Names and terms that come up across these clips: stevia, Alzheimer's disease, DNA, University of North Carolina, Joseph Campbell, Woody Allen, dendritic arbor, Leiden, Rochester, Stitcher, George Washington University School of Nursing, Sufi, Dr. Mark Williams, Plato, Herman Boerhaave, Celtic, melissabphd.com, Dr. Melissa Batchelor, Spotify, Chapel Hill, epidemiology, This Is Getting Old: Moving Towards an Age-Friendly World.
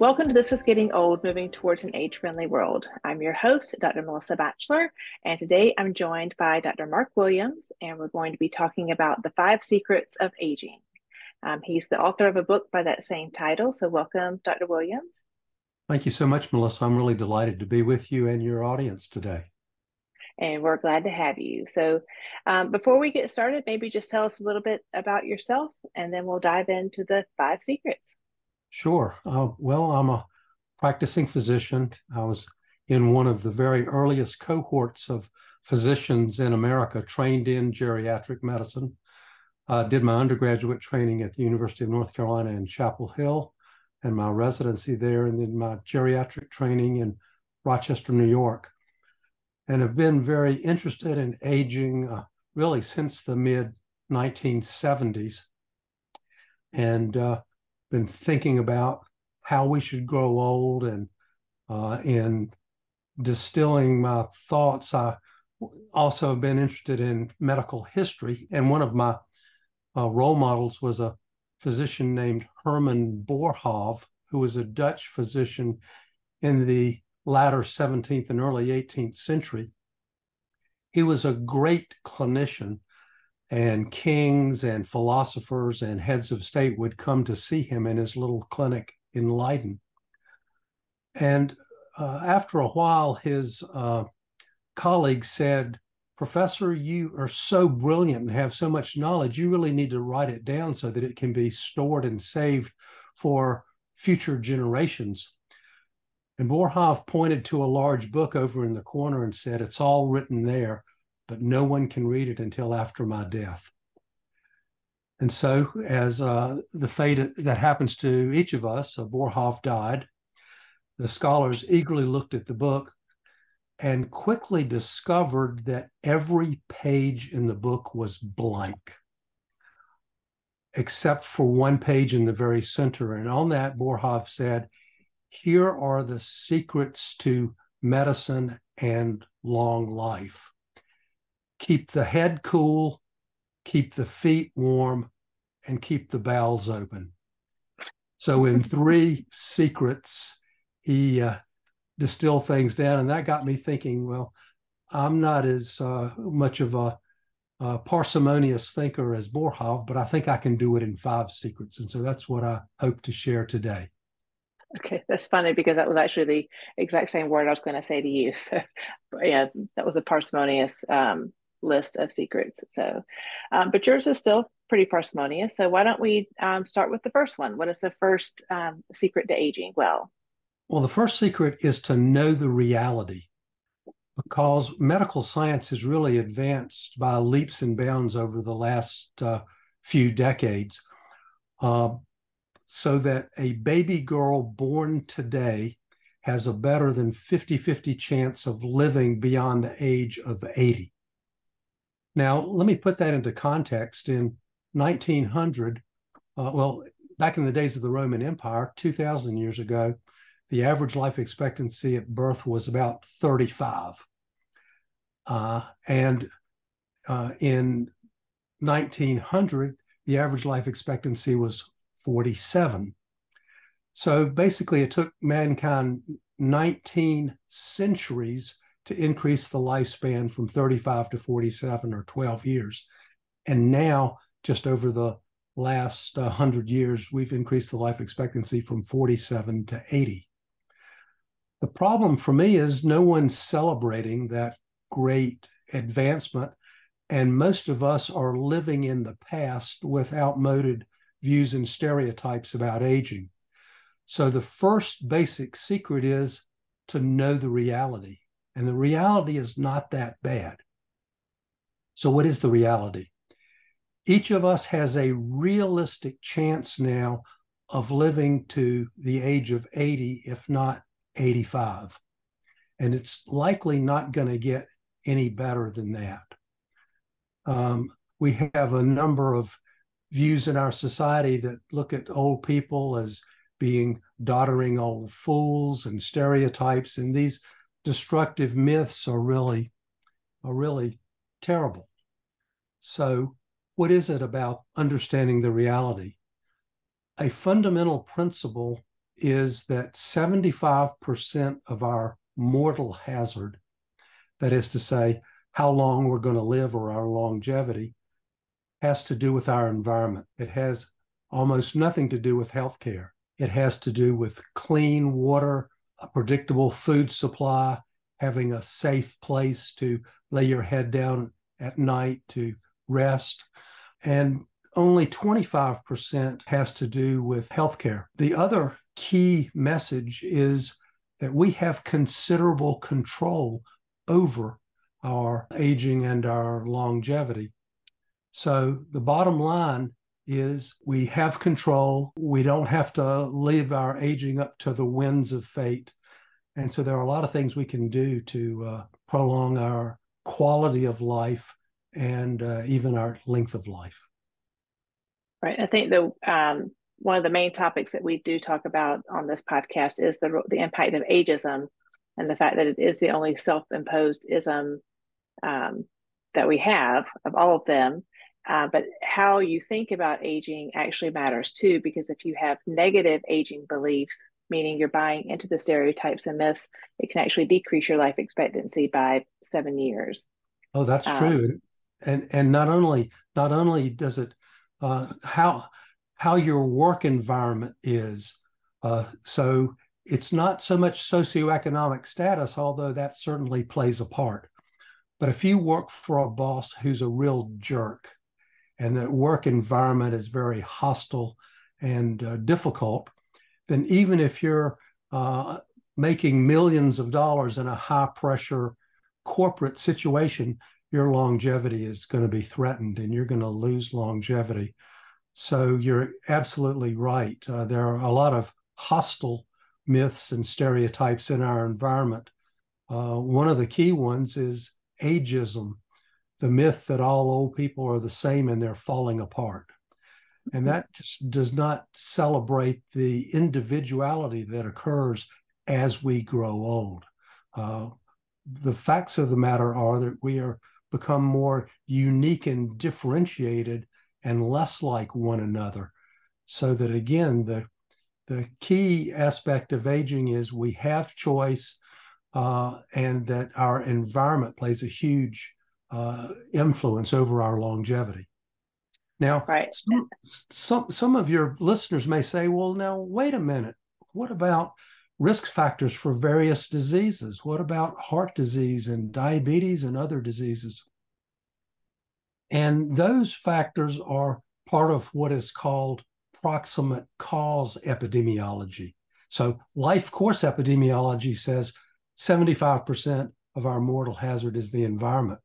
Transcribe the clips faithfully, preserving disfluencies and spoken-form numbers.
Welcome to This Is Getting Old, Moving Towards an Age-Friendly World. I'm your host, Doctor Melissa Batchelor, and today I'm joined by Doctor Mark Williams, and we're going to be talking about the five secrets of aging. Um, he's the author of a book by that same title, so welcome, Doctor Williams. Thank you so much, Melissa. I'm really delighted to be with you and your audience today. And we're glad to have you. So um, before we get started, maybe just tell us a little bit about yourself, and then we'll dive into the five secrets. Sure. Uh, well, I'm a practicing physician. I was in one of the very earliest cohorts of physicians in America trained in geriatric medicine. I did my undergraduate training at the University of North Carolina in Chapel Hill and my residency there, and then my geriatric training in Rochester, New York, and have been very interested in aging uh, really since the mid nineteen seventies. And uh, been thinking about how we should grow old, and uh, in distilling my thoughts, I also been interested in medical history. And one of my uh, role models was a physician named Herman Boerhaave, who was a Dutch physician in the latter seventeenth and early eighteenth century. He was a great clinician, and kings and philosophers and heads of state would come to see him in his little clinic in Leiden. And uh, after a while, his uh, colleague said, "Professor, you are so brilliant and have so much knowledge, you really need to write it down so that it can be stored and saved for future generations." And Boerhaave pointed to a large book over in the corner and said, "It's all written there, but no one can read it until after my death." And so, as uh, the fate that happens to each of us, uh, Boerhaave died. The scholars eagerly looked at the book and quickly discovered that every page in the book was blank, except for one page in the very center. And on that, Boerhaave said, "Here are the secrets to medicine and long life. Keep the head cool, keep the feet warm, and keep the bowels open." So in three secrets, he uh, distilled things down. And that got me thinking, well, I'm not as uh, much of a, a parsimonious thinker as Boerhaave, but I think I can do it in five secrets. And so that's what I hope to share today. Okay, that's funny, because that was actually the exact same word I was going to say to you. So yeah, that was a parsimonious um, list of secrets. So, um, but yours is still pretty parsimonious. So why don't we um, start with the first one? What is the first um, secret to aging well? Well, the first secret is to know the reality, because medical science has really advanced by leaps and bounds over the last uh, few decades. Uh, so that a baby girl born today has a better than fifty fifty chance of living beyond the age of eighty. Now, let me put that into context. In nineteen hundred, uh, well, back in the days of the Roman Empire, two thousand years ago, the average life expectancy at birth was about thirty-five. Uh, and uh, in nineteen hundred, the average life expectancy was forty-seven. So basically, it took mankind nineteen centuries to increase the lifespan from thirty-five to forty-seven, or twelve years. And now, just over the last one hundred years, we've increased the life expectancy from forty-seven to eighty. The problem for me is no one's celebrating that great advancement, and most of us are living in the past with outmoded views and stereotypes about aging. So the first basic secret is to know the reality. And the reality is not that bad. So what is the reality? Each of us has a realistic chance now of living to the age of eighty, if not eighty-five. And it's likely not going to get any better than that. Um, we have a number of views in our society that look at old people as being doddering old fools and stereotypes, and these destructive myths are really, are really terrible. So what is it about understanding the reality? A fundamental principle is that seventy-five percent of our mortal hazard, that is to say, how long we're going to live or our longevity, has to do with our environment. It has almost nothing to do with healthcare. It has to do with clean water, a predictable food supply, having a safe place to lay your head down at night to rest. And only twenty-five percent has to do with healthcare. The other key message is that we have considerable control over our aging and our longevity. So the bottom line is we have control. We don't have to leave our aging up to the winds of fate. And so there are a lot of things we can do to uh, prolong our quality of life and uh, even our length of life. Right. I think the um, one of the main topics that we do talk about on this podcast is the the impact of ageism and the fact that it is the only self-imposed ism um, that we have of all of them. Uh, but how you think about aging actually matters too, because if you have negative aging beliefs, meaning you're buying into the stereotypes and myths, it can actually decrease your life expectancy by seven years. Oh, that's um, true. And and not only not only does it Uh, how how your work environment is. Uh, so it's not so much socioeconomic status, although that certainly plays a part. But if you work for a boss who's a real jerk and that work environment is very hostile and uh, difficult, then even if you're uh, making millions of dollars in a high-pressure corporate situation, your longevity is going to be threatened and you're going to lose longevity. So you're absolutely right. Uh, there are a lot of hostile myths and stereotypes in our environment. Uh, one of the key ones is ageism, the myth that all old people are the same and they're falling apart. And that just does not celebrate the individuality that occurs as we grow old. Uh, the facts of the matter are that we are become more unique and differentiated and less like one another. So that again, the, the key aspect of aging is we have choice uh, and that our environment plays a huge uh, influence over our longevity. Now, right. some, some, some of your listeners may say, well, now, wait a minute. What about risk factors for various diseases? What about heart disease and diabetes and other diseases? And those factors are part of what is called proximate cause epidemiology. So life course epidemiology says seventy-five percent of our mortal hazard is the environment.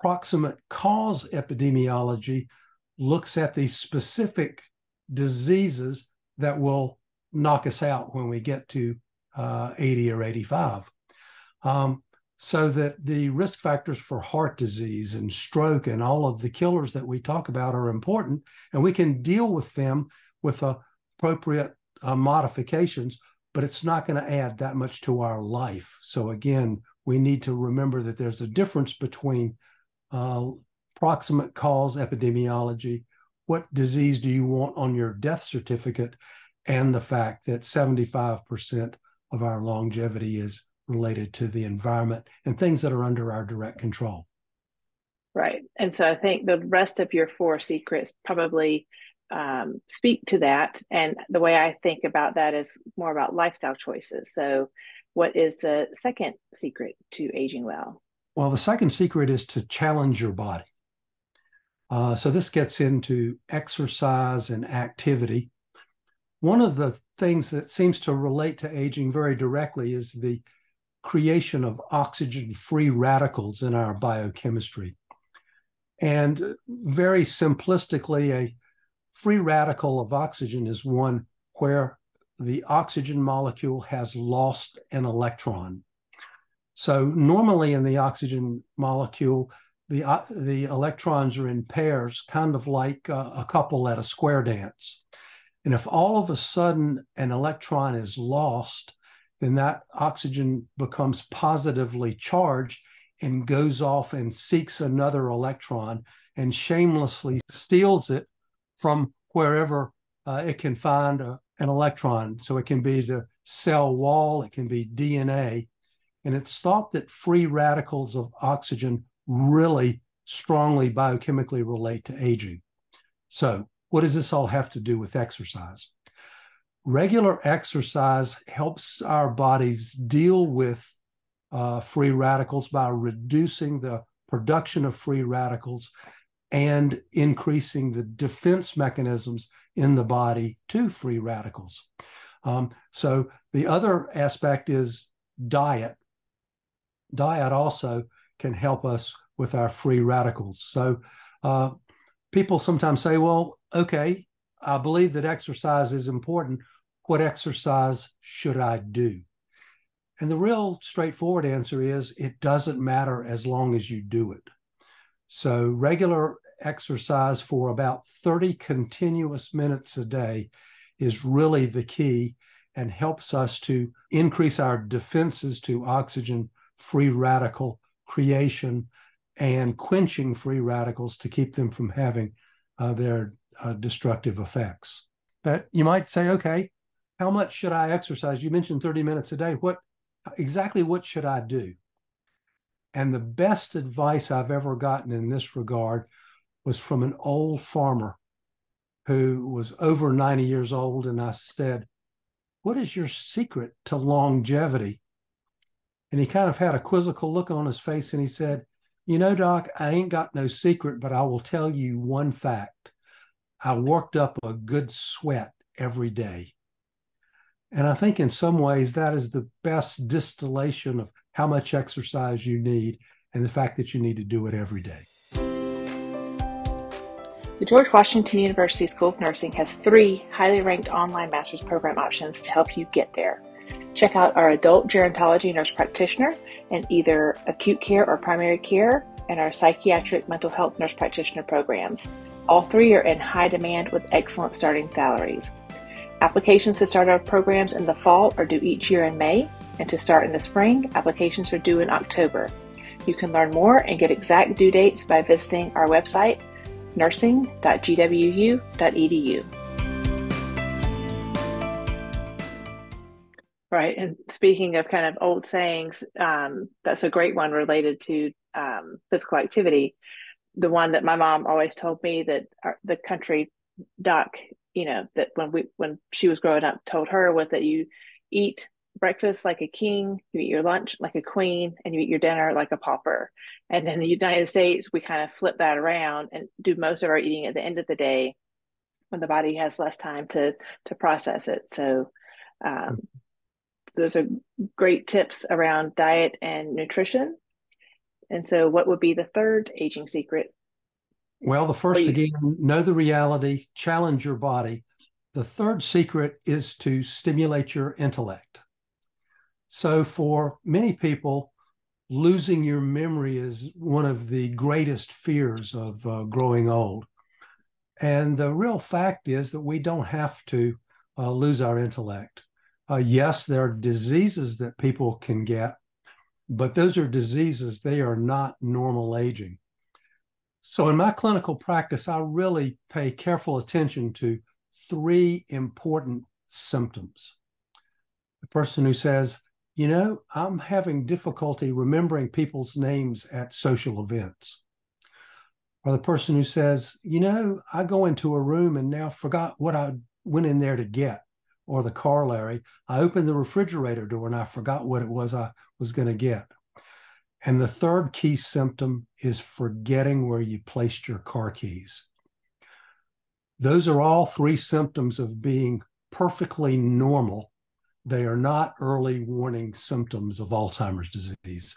Proximate cause epidemiology looks at the specific diseases that will knock us out when we get to uh, eighty or eighty-five. Um, so that the risk factors for heart disease and stroke and all of the killers that we talk about are important, and we can deal with them with uh, appropriate uh, modifications, but it's not going to add that much to our life. So again, we need to remember that there's a difference between uh, proximate cause epidemiology, what disease do you want on your death certificate, and the fact that seventy-five percent of our longevity is related to the environment and things that are under our direct control. Right. And so I think the rest of your four secrets probably um, speak to that. And the way I think about that is more about lifestyle choices. So what is the second secret to aging well? Well, the second secret is to challenge your body. Uh, so this gets into exercise and activity. One of the things that seems to relate to aging very directly is the creation of oxygen-free radicals in our biochemistry. And very simplistically, a free radical of oxygen is one where the oxygen molecule has lost an electron. So normally in the oxygen molecule, the, uh, the electrons are in pairs, kind of like uh, a couple at a square dance. And if all of a sudden an electron is lost, then that oxygen becomes positively charged and goes off and seeks another electron and shamelessly steals it from wherever uh, it can find a, an electron. So it can be the cell wall, it can be D N A. And it's thought that free radicals of oxygen really strongly biochemically relate to aging. So what does this all have to do with exercise? Regular exercise helps our bodies deal with uh, free radicals by reducing the production of free radicals and increasing the defense mechanisms in the body to free radicals. Um, so the other aspect is diet. Diet also can help us with our free radicals. So uh, people sometimes say, well, okay, I believe that exercise is important. What exercise should I do? And the real straightforward answer is it doesn't matter as long as you do it. So regular exercise for about thirty continuous minutes a day is really the key and helps us to increase our defenses to oxygen, free radical creation, and quenching free radicals to keep them from having uh, their uh, destructive effects. But you might say, okay, how much should I exercise? You mentioned thirty minutes a day. What exactly what should I do? And the best advice I've ever gotten in this regard was from an old farmer who was over ninety years old. And I said, what is your secret to longevity? And he kind of had a quizzical look on his face. And he said, you know, Doc, I ain't got no secret, but I will tell you one fact. I worked up a good sweat every day. And I think in some ways that is the best distillation of how much exercise you need and the fact that you need to do it every day. The George Washington University School of Nursing has three highly ranked online master's program options to help you get there. Check out our adult gerontology nurse practitioner and either acute care or primary care, and our psychiatric mental health nurse practitioner programs. All three are in high demand with excellent starting salaries. Applications to start our programs in the fall are due each year in May, and to start in the spring, applications are due in October. You can learn more and get exact due dates by visiting our website, nursing dot g w u dot e d u. Right, and speaking of kind of old sayings, um, that's a great one related to um, physical activity. The one that my mom always told me that our, the country doc, you know, that when we when she was growing up told her was that you eat breakfast like a king, you eat your lunch like a queen, and you eat your dinner like a pauper. And in the United States, we kind of flip that around and do most of our eating at the end of the day when the body has less time to to process it. So um, those are great tips around diet and nutrition. And so what would be the third aging secret? Well, the first, Please. again, know the reality, challenge your body. The third secret is to stimulate your intellect. So for many people, losing your memory is one of the greatest fears of uh, growing old. And the real fact is that we don't have to uh, lose our intellect. Uh, yes, there are diseases that people can get, but those are diseases. They are not normal aging. So in my clinical practice, I really pay careful attention to three important symptoms. The person who says, you know, I'm having difficulty remembering people's names at social events. Or the person who says, you know, I go into a room and now forgot what I went in there to get. Or the corollary, I opened the refrigerator door and I forgot what it was I was going to get. And the third key symptom is forgetting where you placed your car keys. Those are all three symptoms of being perfectly normal. They are not early warning symptoms of Alzheimer's disease.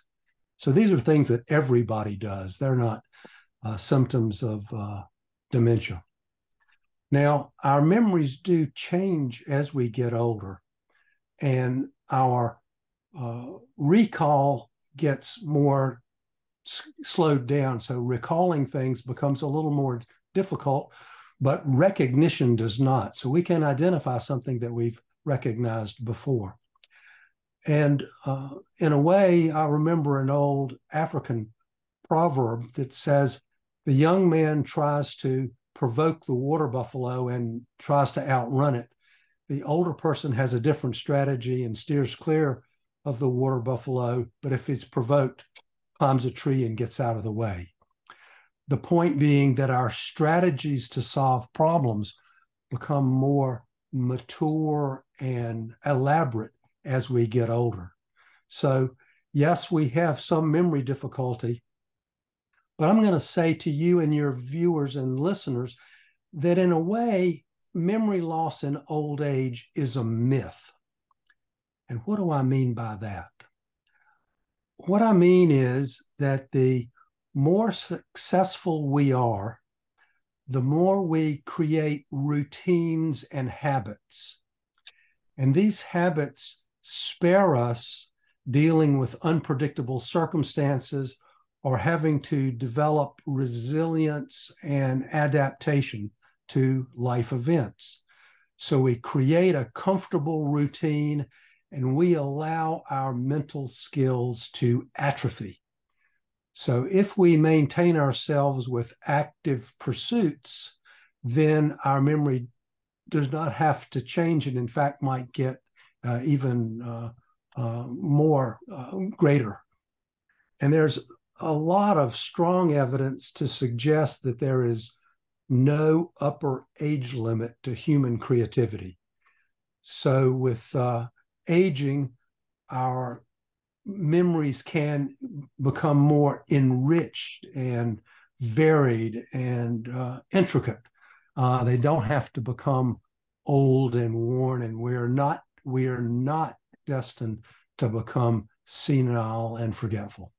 So these are things that everybody does. They're not uh, symptoms of uh, dementia. Now, our memories do change as we get older, and our uh, recall gets more slowed down. So recalling things becomes a little more difficult, but recognition does not. So we can identify something that we've recognized before. And uh, in a way, I remember an old African proverb that says, the young man tries to provoke the water buffalo and tries to outrun it. The older person has a different strategy and steers clear of the water buffalo, but if it's provoked, climbs a tree and gets out of the way. The point being that our strategies to solve problems become more mature and elaborate as we get older. So yes, we have some memory difficulty, but I'm going to say to you and your viewers and listeners that in a way, memory loss in old age is a myth. And what do I mean by that? What I mean is that the more successful we are, the more we create routines and habits. And these habits spare us dealing with unpredictable circumstances or having to develop resilience and adaptation to life events. So we create a comfortable routine and we allow our mental skills to atrophy. So if we maintain ourselves with active pursuits, then our memory does not have to change and in fact might get uh, even uh, uh, more uh, greater. And there's a lot of strong evidence to suggest that there is no upper age limit to human creativity. So with uh, aging, our memories can become more enriched and varied and uh, intricate. Uh, they don't have to become old and worn, and we're not, we are not destined to become senile and forgetful.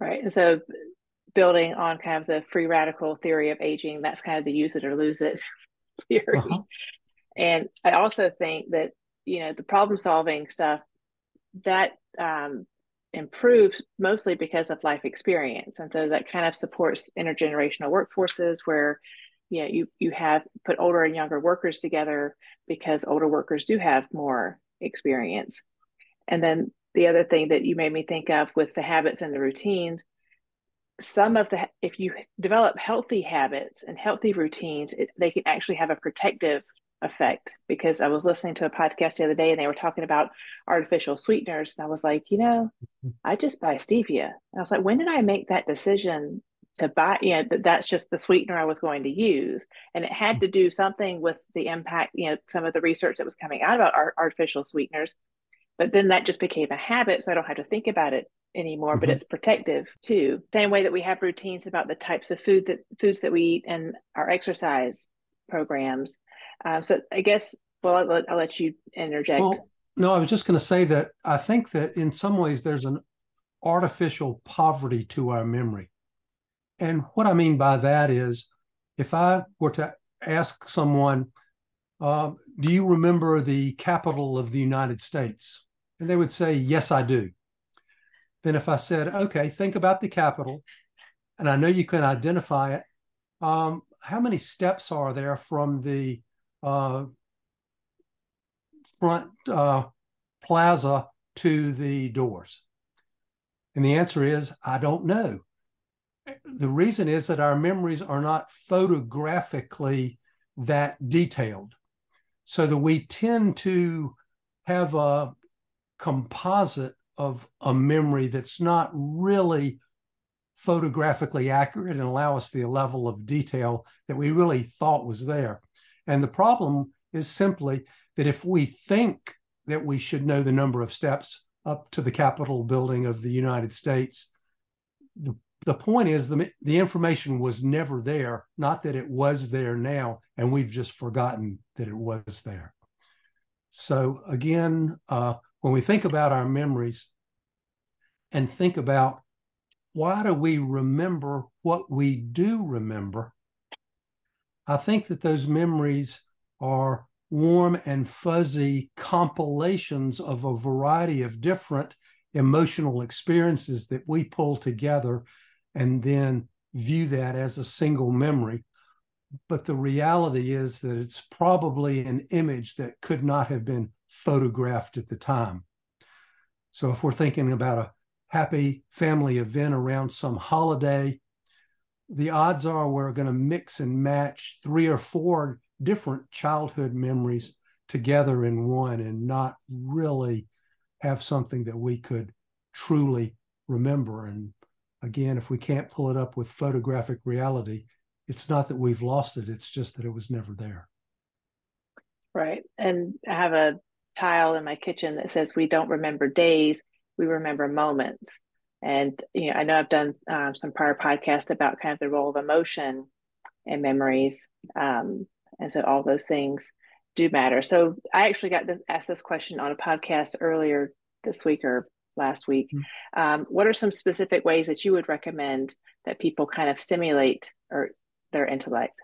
Right. And so building on kind of the free radical theory of aging, that's kind of the use it or lose it theory. Uh-huh. And I also think that, you know, the problem solving stuff, that um, improves mostly because of life experience. And so that kind of supports intergenerational workforces where, you know, you, you have put older and younger workers together because older workers do have more experience. And then the other thing that you made me think of with the habits and the routines, some of the, if you develop healthy habits and healthy routines, it, they can actually have a protective effect. Because I was listening to a podcast the other day and they were talking about artificial sweeteners. And I was like, you know, I just buy stevia. And I was like, when did I make that decision to buy, you know, that that's just the sweetener I was going to use. And it had to do something with the impact, you know, some of the research that was coming out about art, artificial sweeteners, but then that just became a habit. So I don't have to think about it anymore, mm-hmm. but it's protective too. Same way that we have routines about the types of food that foods that we eat and our exercise programs. Uh, so I guess, well, I'll, I'll let you interject. Well, no, I was just going to say that I think that in some ways there's an artificial poverty to our memory. And what I mean by that is, if I were to ask someone, uh, do you remember the capital of the United States? And they would say, yes, I do. Then if I said, okay, think about the capital, and I know you can identify it, um, how many steps are there from the uh, front uh, plaza to the doors? And the answer is, I don't know. The reason is that our memories are not photographically that detailed, so that we tend to have a composite of a memory that's not really photographically accurate and allow us the level of detail that we really thought was there. And the problem is simply that if we think that we should know the number of steps up to the Capitol building of the United States, the The point is the, the information was never there, not that it was there now, and we've just forgotten that it was there. So again, uh, when we think about our memories and think about why do we remember what we do remember, I think that those memories are warm and fuzzy compilations of a variety of different emotional experiences that we pull together and then view that as a single memory. But the reality is that it's probably an image that could not have been photographed at the time. So if we're thinking about a happy family event around some holiday, the odds are we're going to mix and match three or four different childhood memories together in one and not really have something that we could truly remember. And again, if we can't pull it up with photographic reality, it's not that we've lost it. It's just that it was never there. Right. And I have a tile in my kitchen that says, we don't remember days, we remember moments. And, you know, I know I've done um, some prior podcasts about kind of the role of emotion and memories. Um, and so all those things do matter. So I actually got this, asked this question on a podcast earlier this week or last week. Mm-hmm. Um, what are some specific ways that you would recommend that people kind of stimulate or their intellect?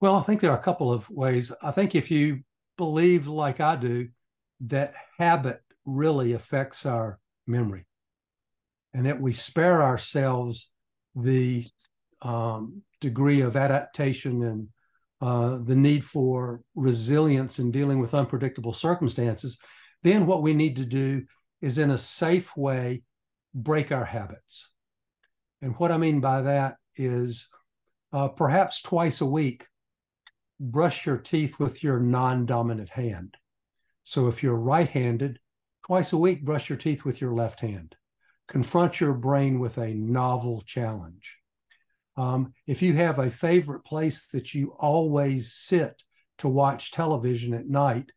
Well, I think there are a couple of ways. I think if you believe, like I do, that habit really affects our memory and that we spare ourselves the um, degree of adaptation and uh, the need for resilience in dealing with unpredictable circumstances, then what we need to do is, in a safe way, break our habits. And what I mean by that is uh, perhaps twice a week, brush your teeth with your non-dominant hand. So if you're right-handed, twice a week, brush your teeth with your left hand. Confront your brain with a novel challenge. Um, if you have a favorite place that you always sit to watch television at night,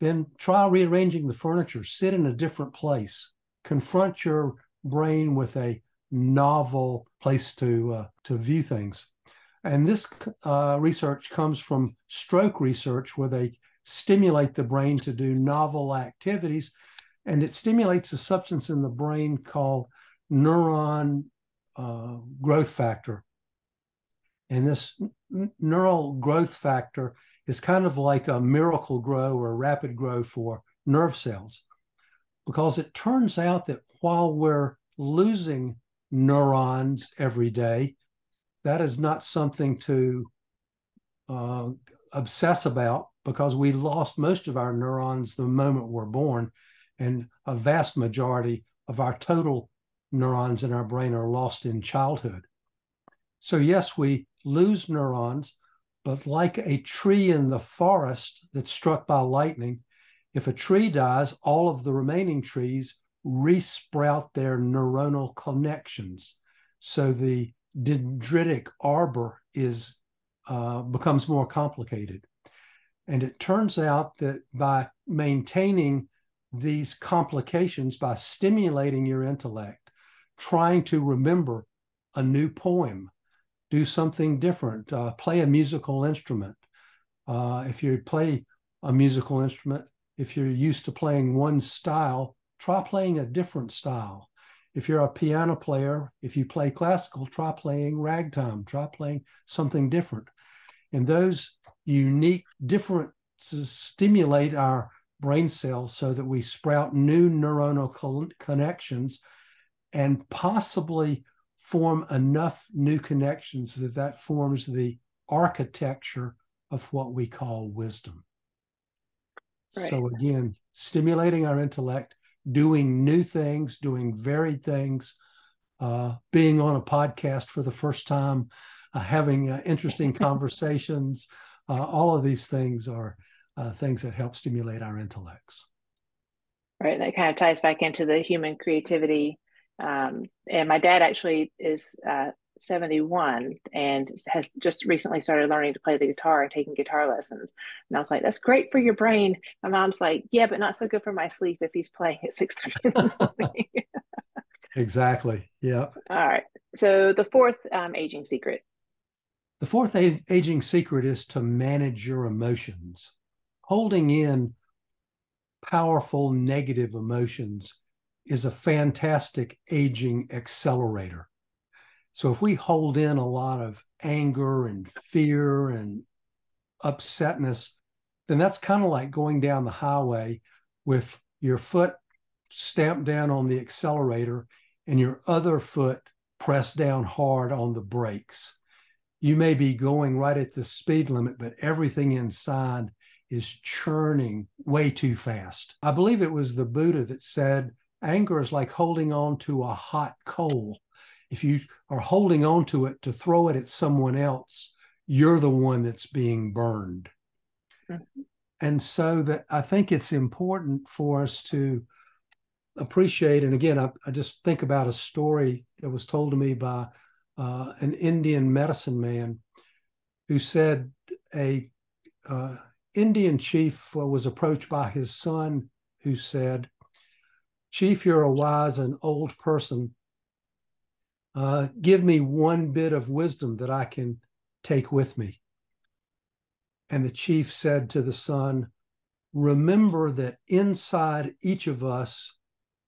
then try rearranging the furniture. Sit in a different place. Confront your brain with a novel place to uh, to view things. And this uh, research comes from stroke research, where they stimulate the brain to do novel activities. And it stimulates a substance in the brain called neuron uh, growth factor. And this n- neural growth factor is kind of like a miracle grow or rapid grow for nerve cells, because it turns out that while we're losing neurons every day, that is not something to uh, obsess about, because we lost most of our neurons the moment we're born. And a vast majority of our total neurons in our brain are lost in childhood. So yes, we lose neurons, but like a tree in the forest that's struck by lightning, if a tree dies, all of the remaining trees re-sprout their neuronal connections. So the dendritic arbor is uh, becomes more complicated. And it turns out that by maintaining these complications, by stimulating your intellect, trying to remember a new poem, do something different, uh, play a musical instrument. Uh, if you play a musical instrument, if you're used to playing one style, try playing a different style. If you're a piano player, if you play classical, try playing ragtime, try playing something different. And those unique differences stimulate our brain cells so that we sprout new neuronal co- connections and possibly form enough new connections that that forms the architecture of what we call wisdom. Right. So again, stimulating our intellect, doing new things, doing varied things, uh, being on a podcast for the first time, uh, having uh, interesting conversations, uh, all of these things are Uh, things that help stimulate our intellects. Right, and that kind of ties back into the human creativity. Um, and my dad actually is uh, seventy-one and has just recently started learning to play the guitar and taking guitar lessons. And I was like, that's great for your brain. My mom's like, yeah, but not so good for my sleep if he's playing at six thirty. Exactly, yeah. All right, so the fourth um, aging secret. The fourth a- aging secret is to manage your emotions. Holding in powerful negative emotions is a fantastic aging accelerator. So if we hold in a lot of anger and fear and upsetness, then that's kind of like going down the highway with your foot stamped down on the accelerator and your other foot pressed down hard on the brakes. You may be going right at the speed limit, but everything inside is churning way too fast. I believe it was the Buddha that said, anger is like holding on to a hot coal. If you are holding on to it to throw it at someone else, you're the one that's being burned. Mm-hmm. And so that I think it's important for us to appreciate. And again, I, I just think about a story that was told to me by uh, an Indian medicine man who said a uh, Indian chief was approached by his son, who said, "Chief, you're a wise and old person. Uh, give me one bit of wisdom that I can take with me." And the chief said to the son, "Remember that inside each of us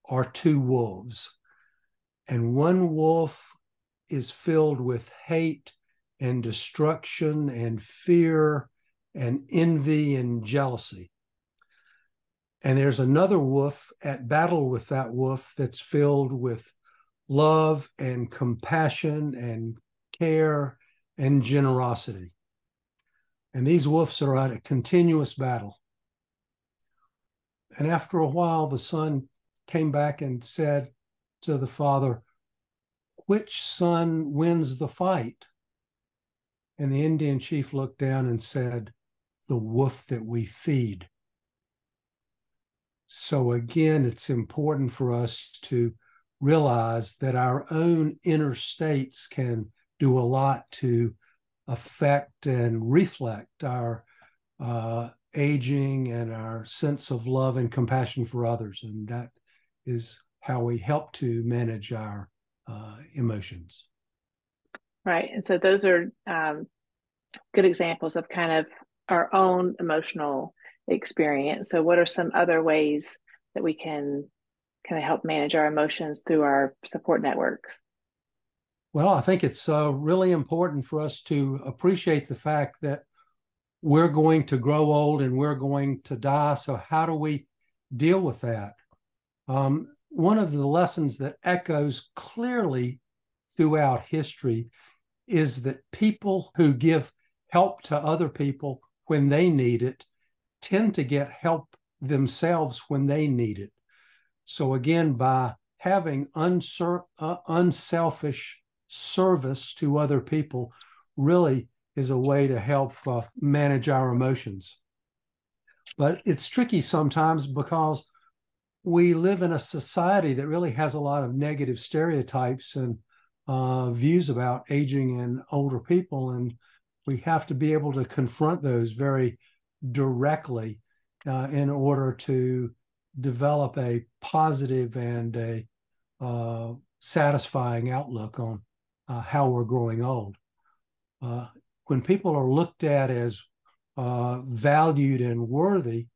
are two wolves, and one wolf is filled with hate and destruction and fear and envy and jealousy. And there's another wolf at battle with that wolf that's filled with love and compassion and care and generosity. And these wolves are at a continuous battle." And after a while, the son came back and said to the father, "Which son wins the fight?" And the Indian chief looked down and said, "The wolf that we feed." So again, it's important for us to realize that our own inner states can do a lot to affect and reflect our uh, aging and our sense of love and compassion for others. And that is how we help to manage our uh, emotions. Right. And so those are um, good examples of kind of our own emotional experience. So what are some other ways that we can kind of help manage our emotions through our support networks? Well, I think it's uh, really important for us to appreciate the fact that we're going to grow old and we're going to die. So how do we deal with that? Um, one of the lessons that echoes clearly throughout history is that people who give help to other people when they need it tend to get help themselves when they need it. So again, by having unsur- uh, unselfish service to other people really is a way to help uh, manage our emotions. But it's tricky sometimes because we live in a society that really has a lot of negative stereotypes and uh, views about aging and older people. And we have to be able to confront those very directly uh, in order to develop a positive and a uh, satisfying outlook on Uh, how we're growing old. Uh, when people are looked at as uh, valued and worthy,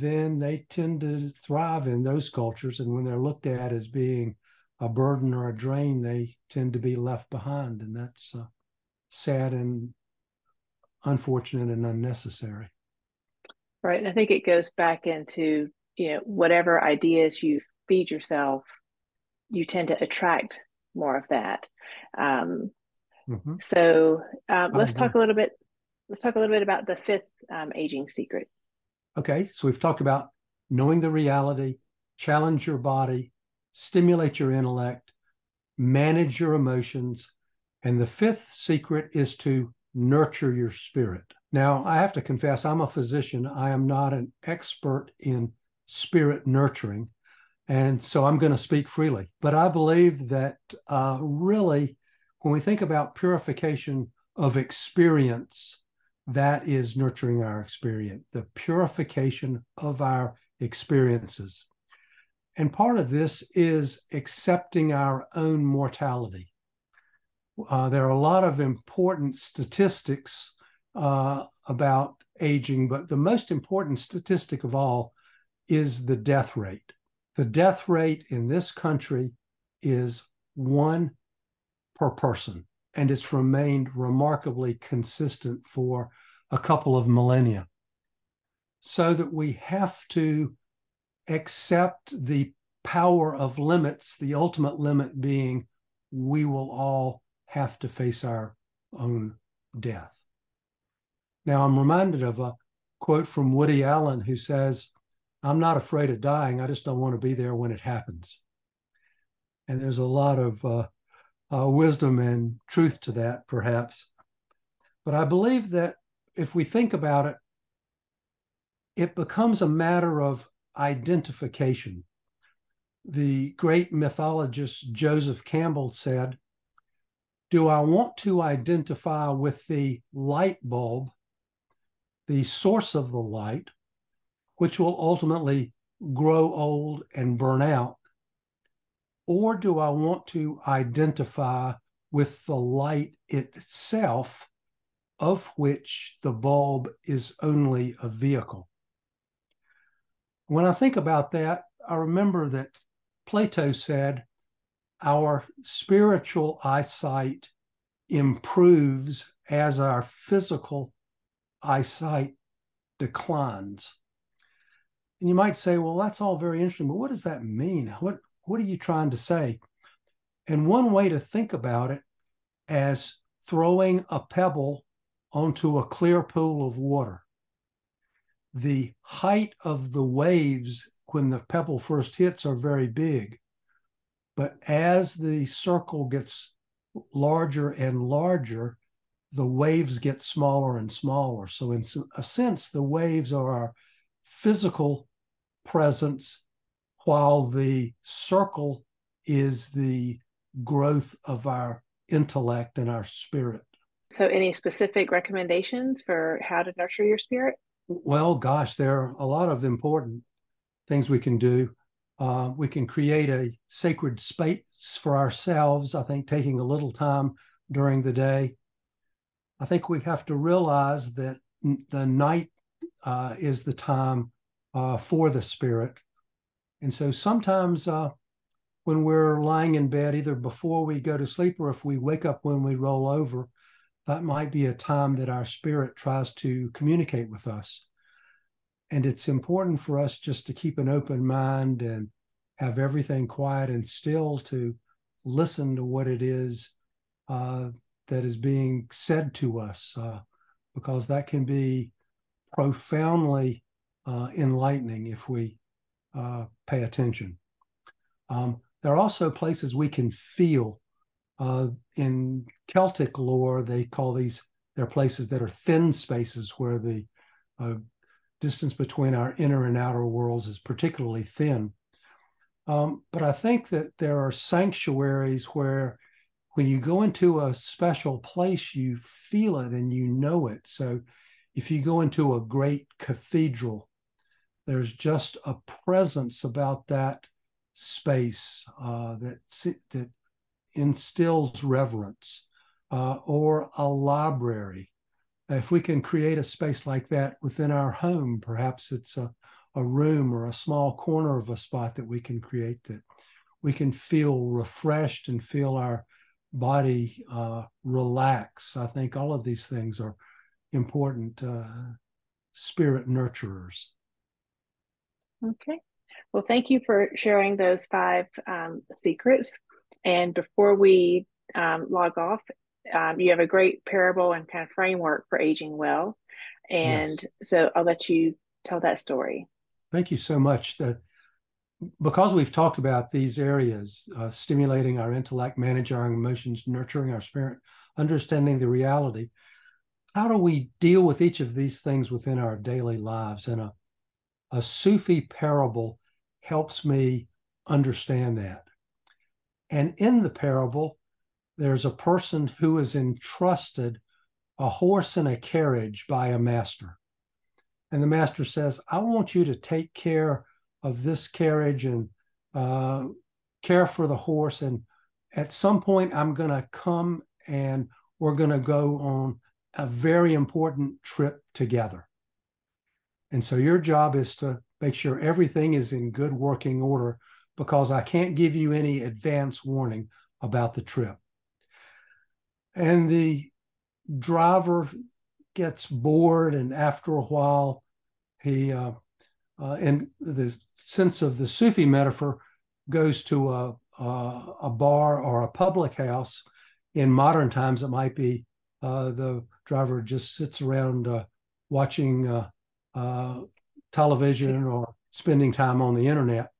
then they tend to thrive in those cultures. And when they're looked at as being a burden or a drain, they tend to be left behind. And that's uh, sad and unfortunate and unnecessary. Right. And I think it goes back into, you know, whatever ideas you feed yourself, you tend to attract more of that. Um, mm-hmm. So um, let's talk a little bit. Let's talk a little bit about the fifth um, aging secret. Okay, so we've talked about knowing the reality, challenge your body, stimulate your intellect, manage your emotions, and the fifth secret is to nurture your spirit. Now, I have to confess, I'm a physician. I am not an expert in spirit nurturing. And so I'm going to speak freely. But I believe that uh, really, when we think about purification of experience, that is nurturing our experience, the purification of our experiences. And part of this is accepting our own mortality. Uh, there are a lot of important statistics uh, about aging, but the most important statistic of all is the death rate. The death rate in this country is one per person, and it's remained remarkably consistent for a couple of millennia. So that we have to accept the power of limits, the ultimate limit being we will all have to face our own death. Now, I'm reminded of a quote from Woody Allen who says, "I'm not afraid of dying. I just don't want to be there when it happens." And there's a lot of uh, uh, wisdom and truth to that, perhaps. But I believe that if we think about it, it becomes a matter of identification. The great mythologist Joseph Campbell said, do I want to identify with the light bulb, the source of the light, which will ultimately grow old and burn out? Or do I want to identify with the light itself, of which the bulb is only a vehicle? When I think about that, I remember that Plato said, our spiritual eyesight improves as our physical eyesight declines. And you might say, well, that's all very interesting, but what does that mean? What, what are you trying to say? And one way to think about it as throwing a pebble onto a clear pool of water. The height of the waves when the pebble first hits are very big, but as the circle gets larger and larger, the waves get smaller and smaller. So in a sense, the waves are our physical presence, while the circle is the growth of our intellect and our spirit. So any specific recommendations for how to nurture your spirit? Well, gosh, there are a lot of important things we can do. Uh, we can create a sacred space for ourselves, I think, taking a little time during the day. I think we have to realize that the night uh, is the time uh, for the spirit. And so sometimes uh, when we're lying in bed, either before we go to sleep or if we wake up when we roll over, that might be a time that our spirit tries to communicate with us. And it's important for us just to keep an open mind and have everything quiet and still to listen to what it is uh, that is being said to us, uh, because that can be profoundly uh, enlightening if we uh, pay attention. Um, there are also places we can feel. Uh, in Celtic lore, they call these, they're places that are thin spaces where the uh, distance between our inner and outer worlds is particularly thin. Um, but I think that there are sanctuaries where when you go into a special place, you feel it and you know it. So if you go into a great cathedral, there's just a presence about that space uh, that, that instills reverence, uh, or a library. If we can create a space like that within our home, perhaps it's a, a room or a small corner of a spot that we can create that we can feel refreshed and feel our body uh, relax. I think all of these things are important uh, spirit nurturers. Okay. Well, thank you for sharing those five um, secrets. And before we um, log off, um, you have a great parable and kind of framework for aging well. And yes. So I'll let you tell that story. Thank you so much. That because we've talked about these areas, uh, stimulating our intellect, managing our emotions, nurturing our spirit, understanding the reality, how do we deal with each of these things within our daily lives? And a, a Sufi parable helps me understand that. And in the parable, there's a person who is entrusted a horse and a carriage by a master. And the master says, I want you to take care of this carriage and uh, care for the horse. And at some point, I'm going to come and we're going to go on a very important trip together. And so your job is to make sure everything is in good working order, because I can't give you any advance warning about the trip. And the driver gets bored, and after a while, he, uh, uh, in the sense of the Sufi metaphor, goes to a, a, a bar or a public house. In modern times, it might be uh, the driver just sits around uh, watching uh, uh, television or spending time on the internet.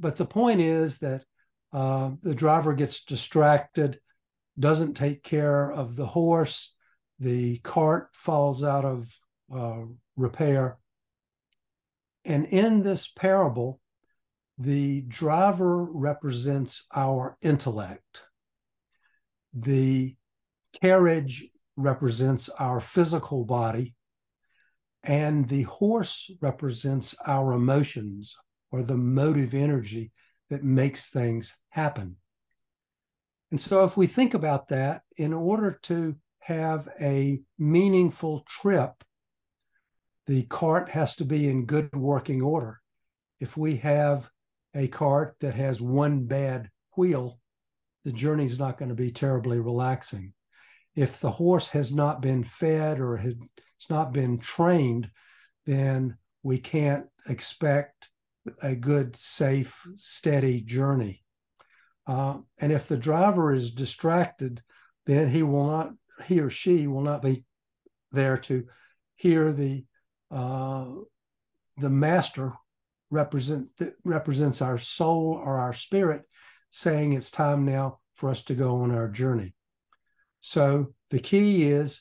But the point is that uh, the driver gets distracted, doesn't take care of the horse, the cart falls out of uh, repair, And in this parable, the driver represents our intellect. The carriage represents our physical body. And the horse represents our emotions, or the motive energy that makes things happen. And so if we think about that, in order to have a meaningful trip, the cart has to be in good working order. If we have a cart that has one bad wheel, the journey's not going to be terribly relaxing. If the horse has not been fed or has not been trained, then we can't expect a good, safe, steady journey. Uh, and if the driver is distracted, then he will not, he or she will not be there to hear the uh, the master represent that represents our soul or our spirit saying it's time now for us to go on our journey. So the key is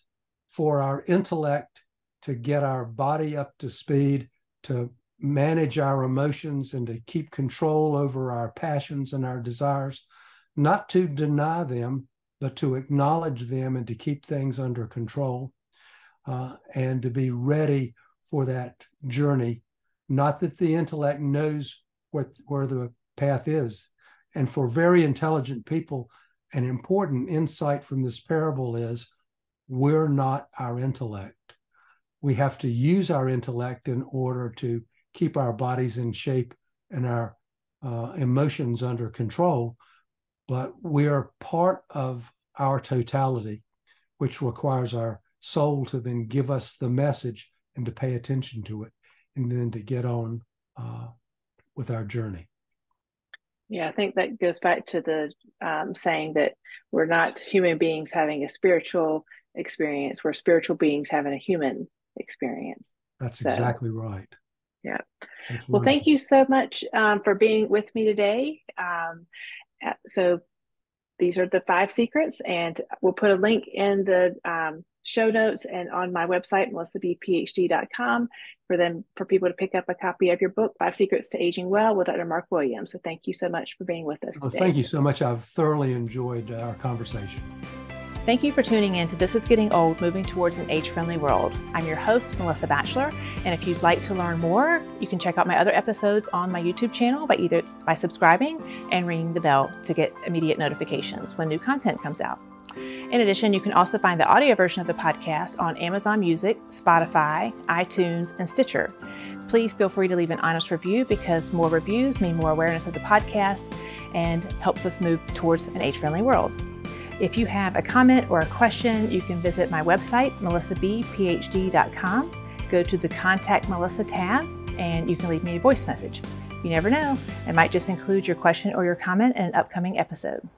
for our intellect to get our body up to speed, to manage our emotions, and to keep control over our passions and our desires, not to deny them, but to acknowledge them and to keep things under control, uh, and to be ready for that journey. Not that the intellect knows what, where the path is. And for very intelligent people, an important insight from this parable is we're not our intellect. We have to use our intellect in order to keep our bodies in shape and our uh, emotions under control, but we are part of our totality, which requires our soul to then give us the message and to pay attention to it, and then to get on uh, with our journey. Yeah, I think that goes back to the um, saying that we're not human beings having a spiritual experience, we're spiritual beings having a human experience. That's so. Exactly right. Yeah. Well, thank you so much um, for being with me today. Um, so these are the five secrets, and we'll put a link in the um, show notes and on my website, melissa b p h d dot com, for them, for people to pick up a copy of your book, Five Secrets to Aging Well with Doctor Mark Williams. So thank you so much for being with us well, today. Thank you so much. I've thoroughly enjoyed our conversation. Thank you for tuning in to This Is Getting Old, Moving Towards an Age-Friendly World. I'm your host, Melissa Batchelor, and if you'd like to learn more, you can check out my other episodes on my YouTube channel by either by subscribing and ringing the bell to get immediate notifications when new content comes out. In addition, you can also find the audio version of the podcast on Amazon Music, Spotify, iTunes, and Stitcher. Please feel free to leave an honest review, because more reviews mean more awareness of the podcast and helps us move towards an age-friendly world. If you have a comment or a question, you can visit my website, melissa b p h d dot com. Go to the Contact Melissa tab, and you can leave me a voice message. You never know, it might just include your question or your comment in an upcoming episode.